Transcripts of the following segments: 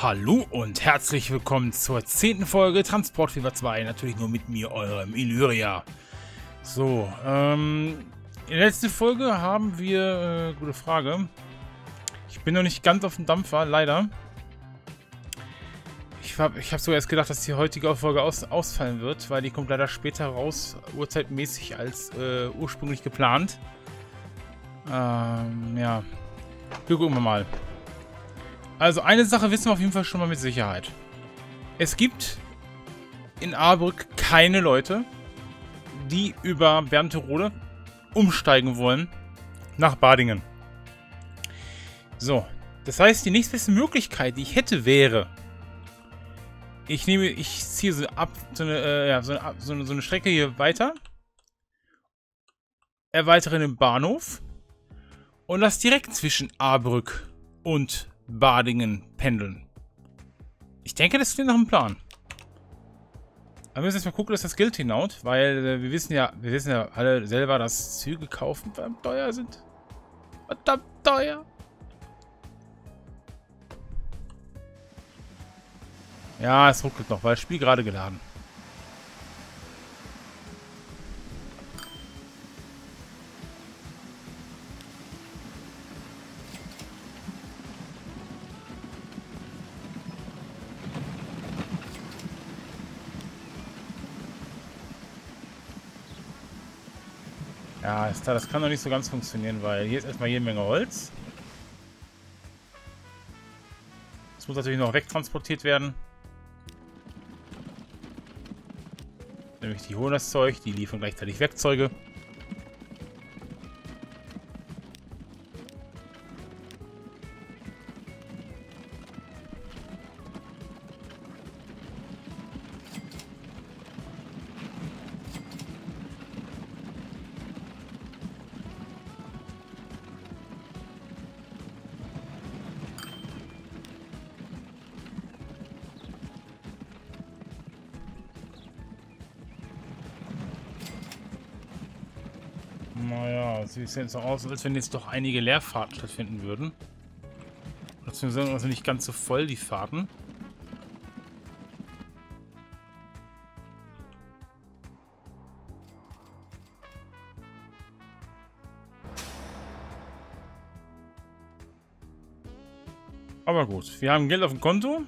Hallo und herzlich willkommen zur 10. Folge Transport Fever 2, natürlich nur mit mir, eurem Illyria. So, in der letzten Folge haben wir, gute Frage, ich bin noch nicht ganz auf dem Dampfer, leider. Ich hab sogar erst gedacht, dass die heutige Folge ausfallen wird, weil die kommt leider später raus, uhrzeitmäßig als ursprünglich geplant. Ja, wir gucken mal. Also eine Sache wissen wir auf jeden Fall schon mal mit Sicherheit. Es gibt in Ahrbrück keine Leute, die über Bernterode umsteigen wollen nach Badingen. So, das heißt, die nächstbeste Möglichkeit, die ich hätte, wäre, ich ziehe so eine Strecke hier weiter, erweitere den Bahnhof und lasse direkt zwischen Ahrbrück und Badingen pendeln. Ich denke, das klingt nach einem Plan. Aber wir müssen jetzt mal gucken, dass das Geld hinhaut, weil wir wissen ja alle selber, dass Züge kaufen verdammt teuer sind. Verdammt teuer! Ja, es ruckelt noch, weil das Spiel gerade geladen. Ja, ist klar, das kann doch nicht so ganz funktionieren, weil hier ist erstmal jede Menge Holz. Das muss natürlich noch wegtransportiert werden. Nämlich die holen das Zeug, die liefern gleichzeitig Werkzeuge. Naja, sieht jetzt so aus, als wenn jetzt doch einige Leerfahrten stattfinden würden. Trotzdem sind also nicht ganz so voll, die Fahrten. Aber gut, wir haben Geld auf dem Konto.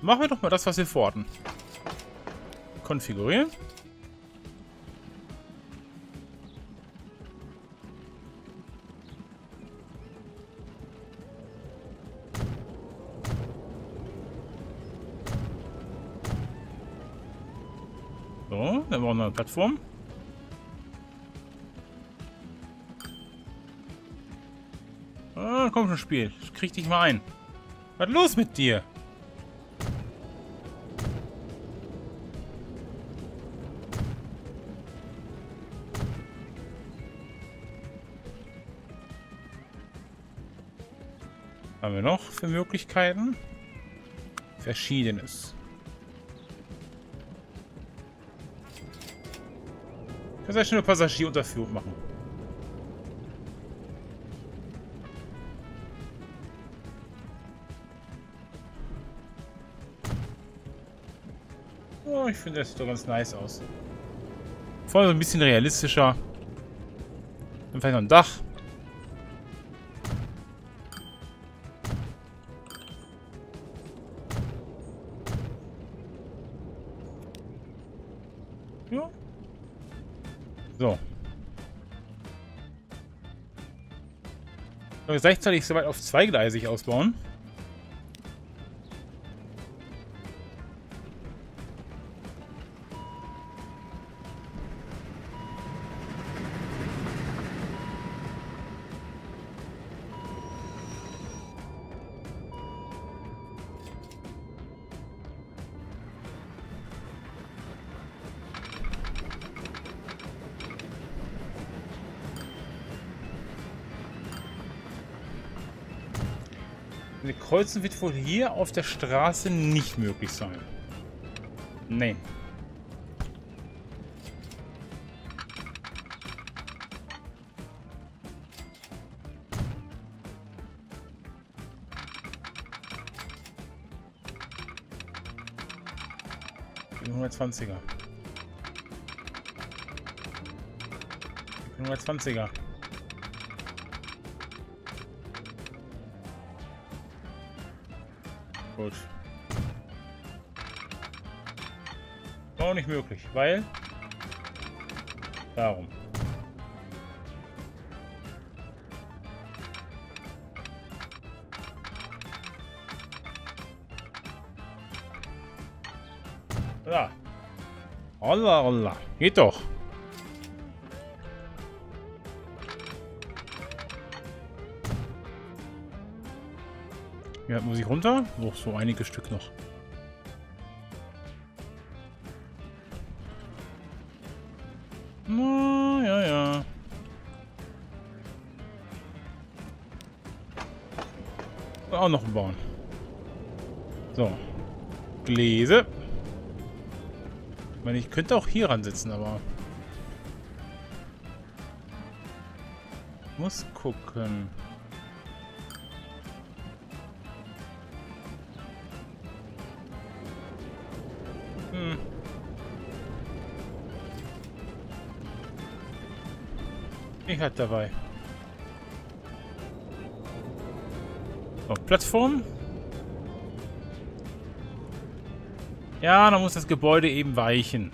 Machen wir doch mal das, was wir vorhatten. Konfigurieren. So, dann brauchen wir eine Plattform. Ah, komm schon, Spiel. Ich krieg dich mal ein. Was ist los mit dir? Haben wir noch für Möglichkeiten? Verschiedenes. Ich kann sehr schnell eine Passagierunterführung machen. Oh, ich finde, das sieht doch ganz nice aus. Vor allem so ein bisschen realistischer. Dann vielleicht noch ein Dach. Ja. So. Können wir gleichzeitig soweit auf zweigleisig ausbauen? Mit Kreuzen wird wohl hier auf der Straße nicht möglich sein. Nee. den 120er. Den 120er. Gut. War auch nicht möglich, weil... Darum. Da. Olla, olla. Geht doch. Ja, muss ich runter? Noch so einige Stück noch. Na, ja, ja. Auch noch bauen. So. Gläser. Ich könnte auch hier ran sitzen, aber muss gucken. Hm. Ich hatte dabei. So, Plattform. Ja, dann muss das Gebäude eben weichen.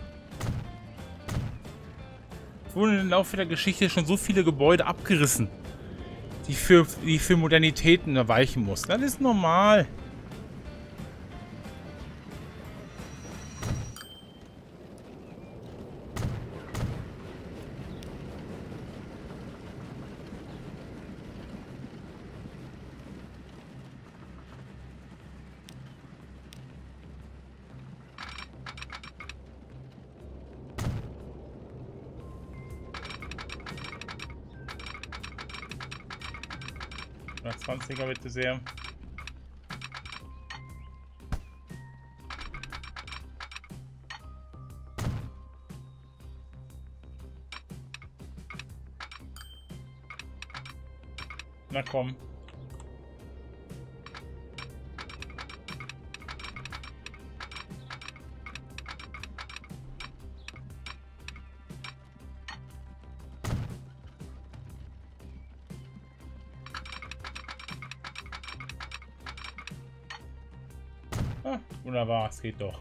Es wurden im Laufe der Geschichte schon so viele Gebäude abgerissen, die für Modernitäten weichen mussten. Das ist normal. Nach 20er bitte sehr. Na komm. Ah, wunderbar, es geht doch.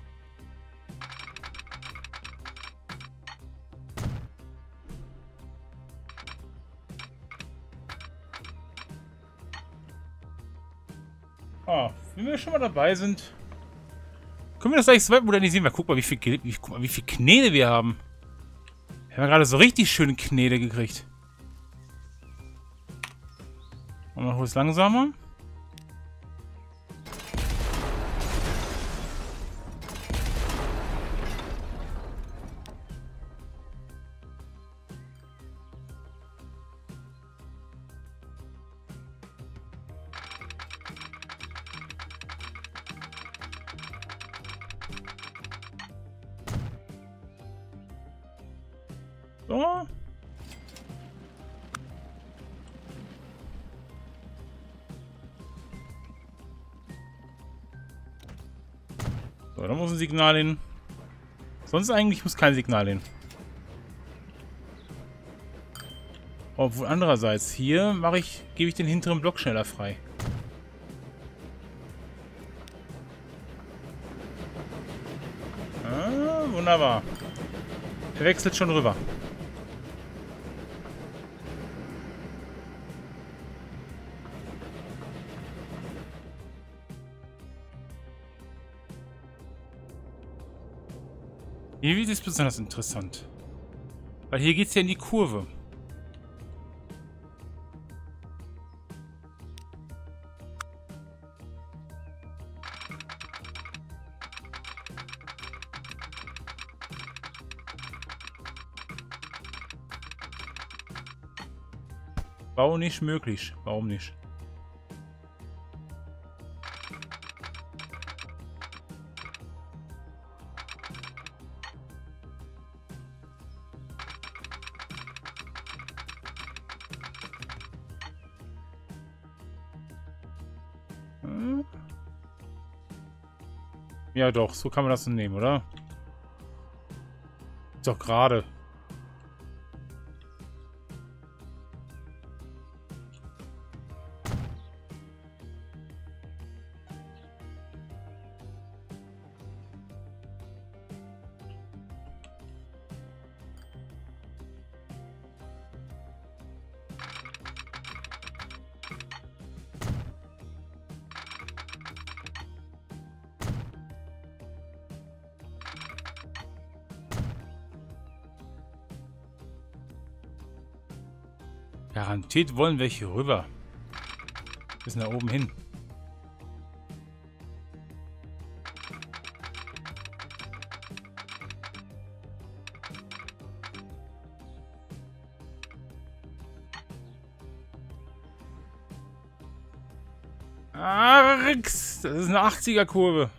Ah, wenn wir schon mal dabei sind, können wir das gleich so weit modernisieren. Guck mal, wie viel Knete wir haben. Wir haben gerade so richtig schöne Knete gekriegt. Und noch was langsamer. So. So, da muss ein Signal hin. Sonst eigentlich muss kein Signal hin. Obwohl andererseits hier gebe ich den hinteren Block schneller frei. Ah, wunderbar. Er wechselt schon rüber. Hier wird es besonders interessant. Weil hier geht es ja in die Kurve. Bau nicht möglich. Warum nicht? Ja doch, so kann man das so nehmen, oder? Ist doch gerade. Garantiert wollen welche rüber. Bis nach oben hin. Ah, Rix! Das ist eine 80er-Kurve.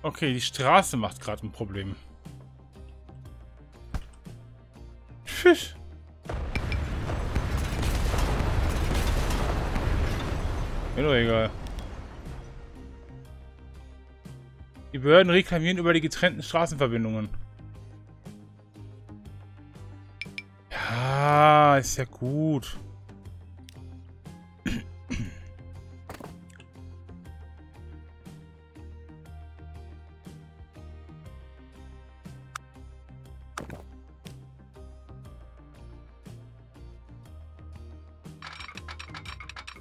Okay, die Straße macht gerade ein Problem. Pfisch. Mir doch egal. Die Behörden reklamieren über die getrennten Straßenverbindungen. Ja, ist ja gut.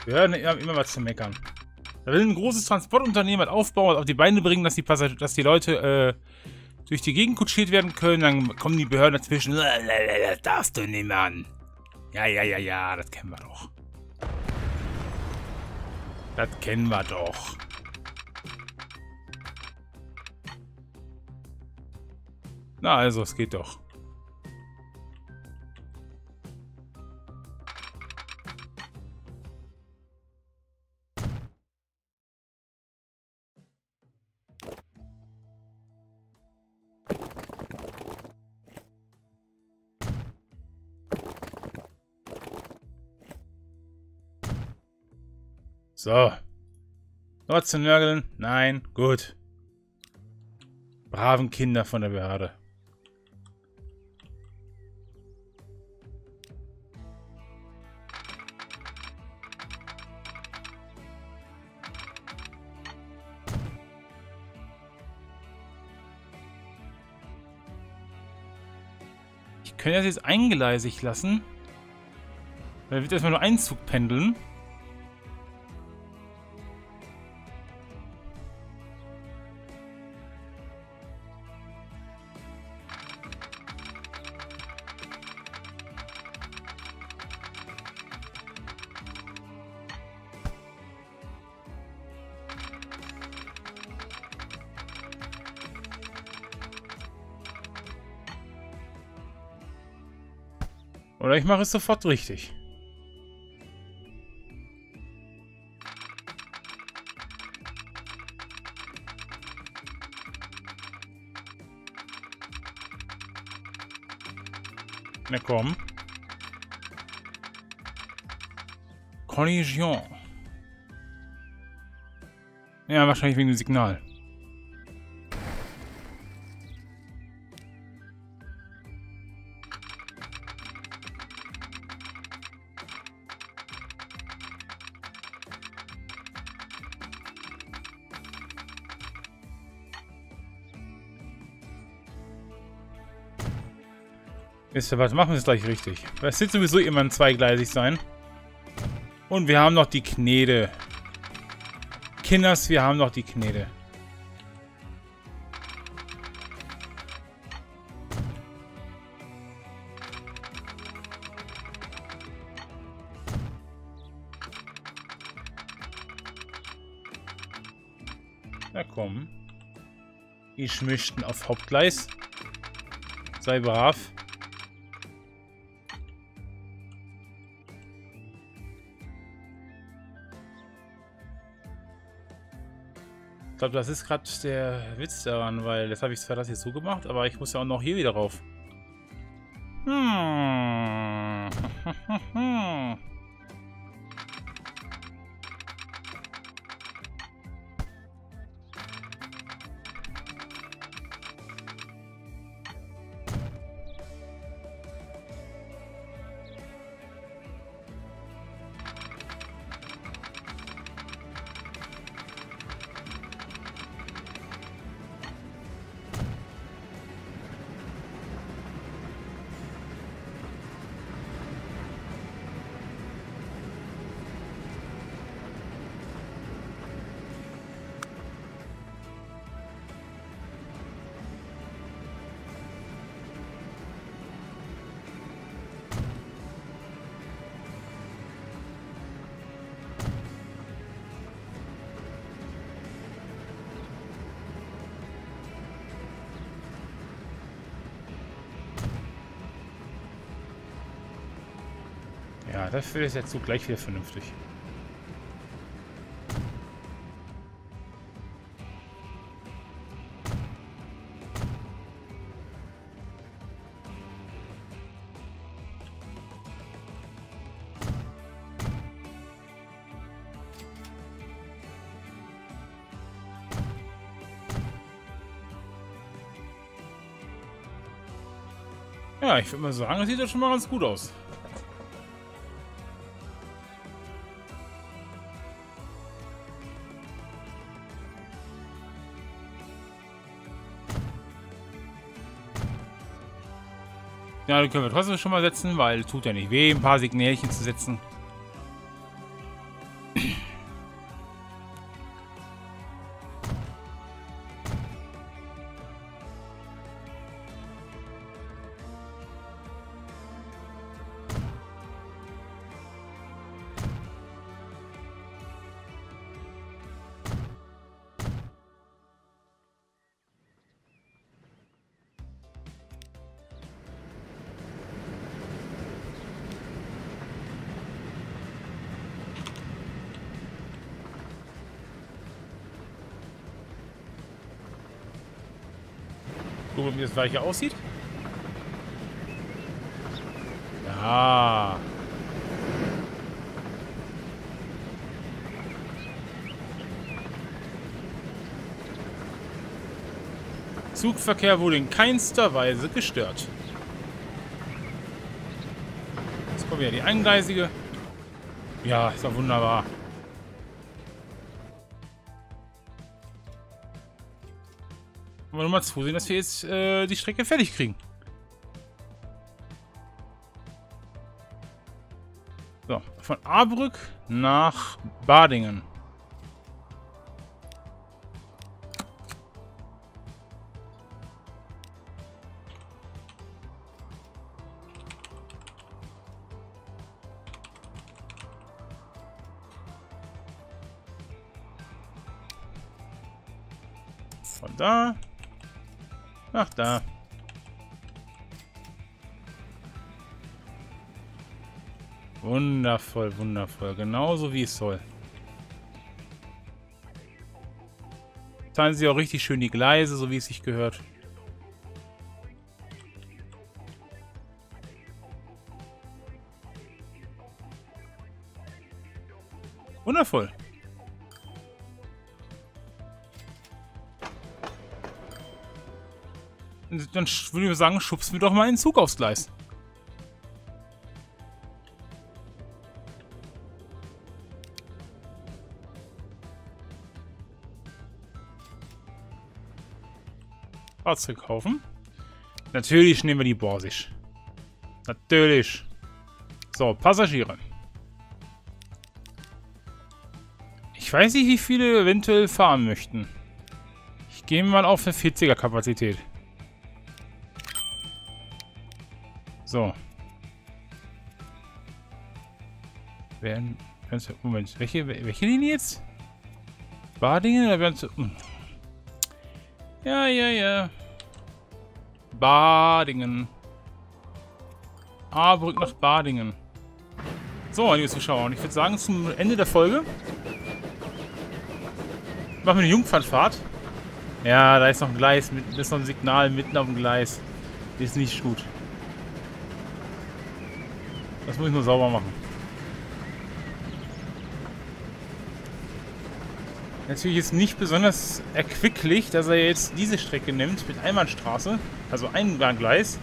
Wir hören immer was zu meckern. Da will ein großes Transportunternehmen halt aufbauen und auf die Beine bringen, dass die Leute durch die Gegend kutschiert werden können. Dann kommen die Behörden dazwischen. Das darfst du nicht machen. Ja, das kennen wir doch. Das kennen wir doch. Na also, es geht doch. So. Noch zu nörgeln? Nein. Gut. Braven Kinder von der Behörde. Ich könnte das jetzt eingleisig lassen. Dann wird erstmal nur ein Zug pendeln. Oder ich mache es sofort richtig. Na komm. Collision. Ja, wahrscheinlich wegen dem Signal. Wisst ihr was, machen wir es gleich richtig. Es wird sowieso immer zweigleisig sein. Und wir haben noch die Knete. Kinders, wir haben noch die Knete. Na komm. Ich möchte auf Hauptgleis. Sei brav. Ich glaube, das ist gerade der Witz daran, weil jetzt habe ich zwar das hier zugemacht, aber ich muss ja auch noch hier wieder rauf. Ja, dafür ist der Zug gleich wieder vernünftig. Ja, ich würde mal sagen, das sieht ja schon mal ganz gut aus. Ja, die können wir trotzdem schon mal setzen, weil tut ja nicht weh, ein paar Signälchen zu setzen. Gucken, wie das gleiche aussieht. Ja. Zugverkehr wurde in keinster Weise gestört. Jetzt kommt wieder die eingleisige. Ja, ist doch wunderbar. Aber nochmal zusehen, dass wir jetzt die Strecke fertig kriegen. So, von Ahrbrück nach Badingen. Von da. Ach, da. Wundervoll, wundervoll. Genauso wie es soll. Teilen sie auch richtig schön die Gleise, so wie es sich gehört. Wundervoll. Dann würde ich sagen, schubsen wir doch mal einen Zug aufs Gleis. Fahrzeug kaufen. Natürlich nehmen wir die Borsig. Natürlich. So, Passagiere. Ich weiß nicht, wie viele eventuell fahren möchten. Ich gehe mal auf eine 40er Kapazität. So. Moment, welche Linie jetzt? Badingen oder Bernterode? Ja. Badingen. Ahrbrück nach Badingen. So, liebe Zuschauer, und ich würde sagen, zum Ende der Folge Machen wir eine Jungfernfahrt? Ja, da ist noch ein Gleis, da ist noch ein Signal mitten auf dem Gleis. Das ist nicht gut. Das muss ich nur sauber machen. Natürlich ist nicht besonders erquicklich, dass er jetzt diese Strecke nimmt mit Einbahnstraße, also Einbahngleis,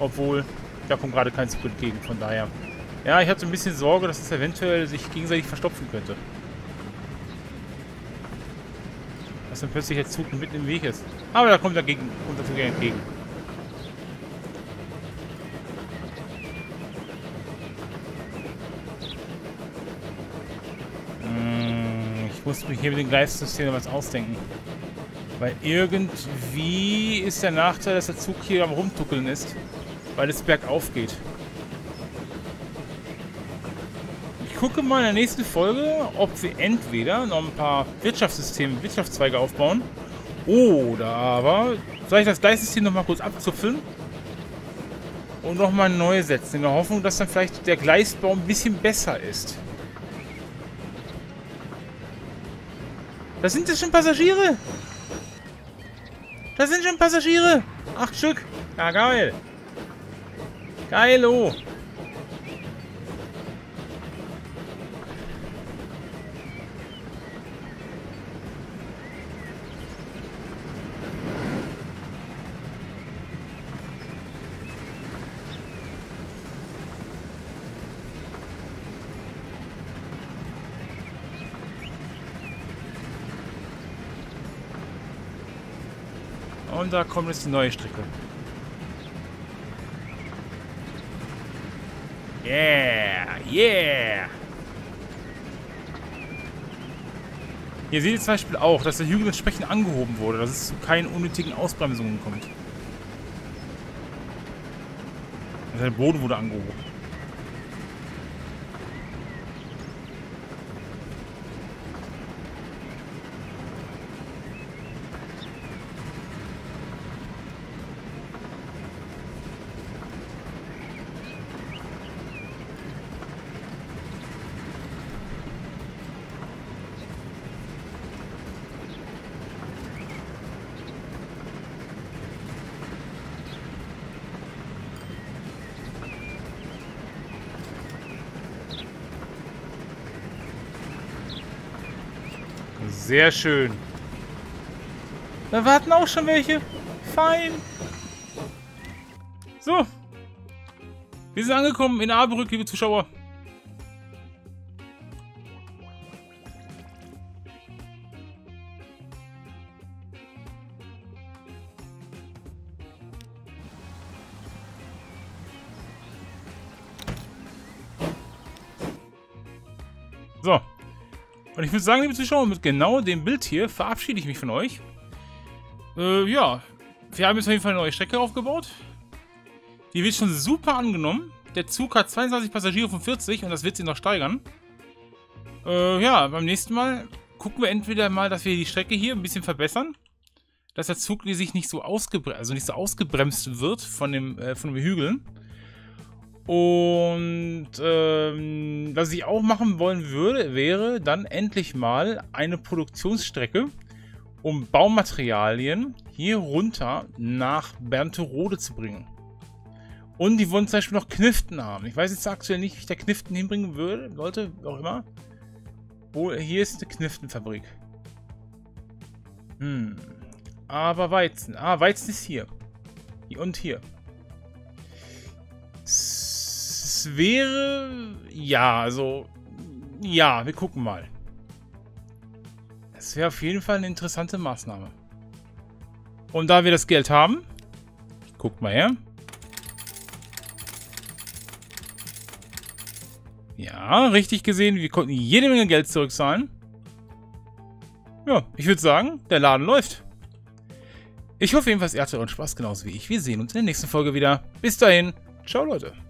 obwohl da kommt gerade kein Sprint gegen, von daher. Ja, ich hatte so ein bisschen Sorge, dass es eventuell sich gegenseitig verstopfen könnte. Dass dann plötzlich der Zug mitten im Weg ist. Aber da kommt dagegen unser Zug entgegen. Ich muss mich hier mit dem Gleissystem was ausdenken. Weil irgendwie ist der Nachteil, dass der Zug hier am Rumtuckeln ist, weil es bergauf geht. Ich gucke mal in der nächsten Folge, ob wir entweder noch ein paar Wirtschaftssysteme, Wirtschaftszweige aufbauen oder aber soll ich das Gleissystem nochmal kurz abzupfen und nochmal neu setzen, in der Hoffnung, dass dann vielleicht der Gleisbau ein bisschen besser ist. Da sind jetzt schon Passagiere! Da sind schon Passagiere! 8 Stück! Ja, geil! Geilo! Und da kommt jetzt die neue Strecke. Yeah, yeah! Ihr seht jetzt zum Beispiel auch, dass der Hügel entsprechend angehoben wurde, dass es zu keinen unnötigen Ausbremsungen kommt. Und der Boden wurde angehoben. Sehr schön. Da warten auch schon welche. Fein. So. Wir sind angekommen in Ahrbrück, liebe Zuschauer. So. Und ich würde sagen, liebe Zuschauer, mit genau dem Bild hier verabschiede ich mich von euch. Ja, wir haben jetzt auf jeden Fall eine neue Strecke aufgebaut. Die wird schon super angenommen. Der Zug hat 22 Passagiere von 40 und das wird sich noch steigern. Ja, beim nächsten Mal gucken wir entweder mal, dass wir die Strecke hier ein bisschen verbessern. Dass der Zug sich nicht so, ausgebremst wird von den Hügeln. Und was ich auch machen wollen würde, wäre dann endlich mal eine Produktionsstrecke, um Baumaterialien hier runter nach Bernterode zu bringen. Und die wollen zum Beispiel noch Kniften haben. Ich weiß jetzt aktuell nicht, wie ich da Kniften hinbringen würde, Leute, wie auch immer. Oh, hier ist eine Kniftenfabrik. Hm. Aber Weizen. Ah, Weizen ist hier. Und hier. Wäre... Ja, also... Ja, wir gucken mal. Das wäre auf jeden Fall eine interessante Maßnahme. Und da wir das Geld haben... Guckt mal her. Ja, richtig gesehen, wir konnten jede Menge Geld zurückzahlen. Ja, ich würde sagen, der Laden läuft. Ich hoffe jedenfalls, ihr hattet euren Spaß genauso wie ich. Wir sehen uns in der nächsten Folge wieder. Bis dahin. Ciao, Leute.